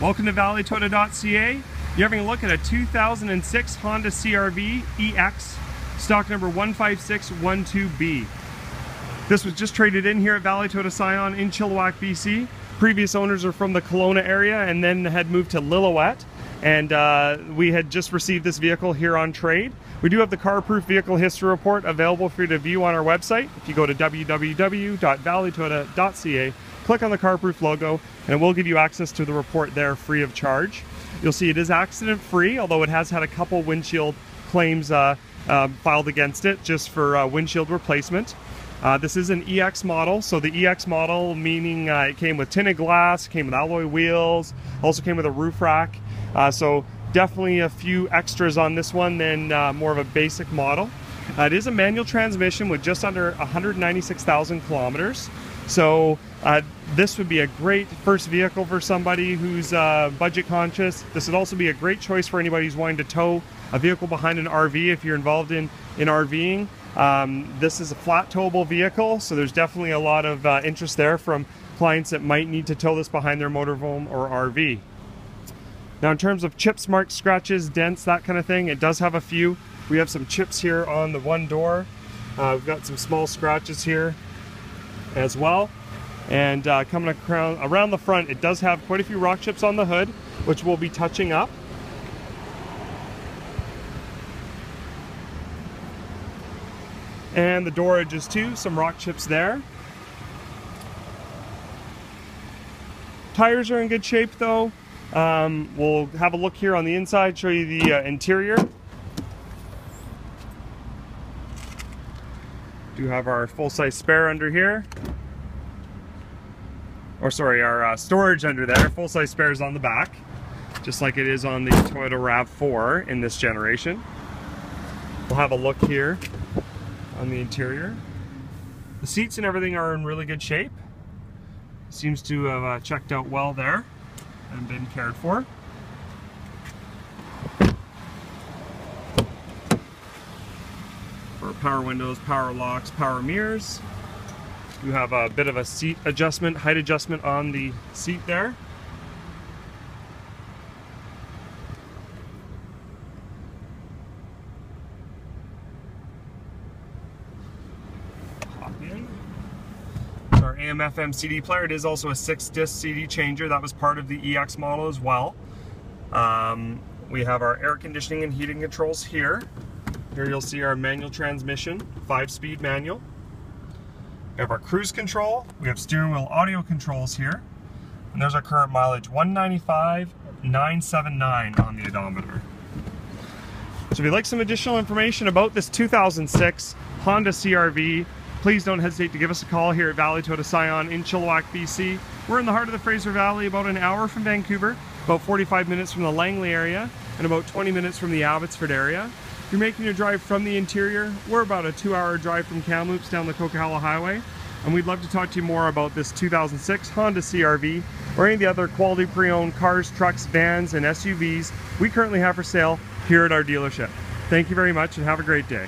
Welcome to ValleyToyota.ca. You're having a look at a 2006 Honda CR-V EX, stock number 15612B. This was just traded in here at Valley Toyota Scion in Chilliwack, BC. Previous owners are from the Kelowna area and then had moved to Lillooet. And we had just received this vehicle here on trade. We do have the CarProof vehicle history report available for you to view on our website. If you go to www.valleytoyota.ca, click on the CarProof logo, and it will give you access to the report there free of charge. You'll see it is accident free, although it has had a couple windshield claims filed against it just for windshield replacement. This is an EX model, so the EX model meaning it came with tinted glass, came with alloy wheels, also came with a roof rack. So definitely a few extras on this one than more of a basic model. It is a manual transmission with just under 196,000 kilometers. So this would be a great first vehicle for somebody who's budget conscious. This would also be a great choice for anybody who's wanting to tow a vehicle behind an RV if you're involved in RVing. This is a flat towable vehicle, so there's definitely a lot of interest there from clients that might need to tow this behind their motorhome or RV. Now in terms of chips, marks, scratches, dents, that kind of thing, it does have a few. We have some chips here on the one door. We've got some small scratches here as well. And coming around the front, it does have quite a few rock chips on the hood, which we'll be touching up. And the door edges too, some rock chips there. Tires are in good shape though. We'll have a look here on the inside, show you the interior. Do have our full-size spare under here. Or sorry, our storage under there. Full-size spare is on the back, just like it is on the Toyota RAV4 in this generation. We'll have a look here on the interior. The seats and everything are in really good shape. Seems to have checked out well there and been cared for. For power windows, power locks, power mirrors. You have a bit of a seat adjustment, height adjustment on the seat there. Pop in. It's our AM/FM CD player. It is also a 6-disc CD changer. That was part of the EX model as well. We have our air conditioning and heating controls here. Here you'll see our manual transmission, 5-speed manual. We have our cruise control, we have steering wheel audio controls here, and there's our current mileage, 195,979 on the odometer. So if you'd like some additional information about this 2006 Honda CR-V, please don't hesitate to give us a call here at Valley Toyota Scion in Chilliwack, BC. We're in the heart of the Fraser Valley, about an hour from Vancouver, about 45 minutes from the Langley area, and about 20 minutes from the Abbotsford area. If you're making your drive from the interior, we're about a 2-hour drive from Kamloops down the Coquihalla Highway, and we'd love to talk to you more about this 2006 Honda CR-V or any of the other quality pre-owned cars, trucks, vans, and SUVs we currently have for sale here at our dealership. Thank you very much and have a great day.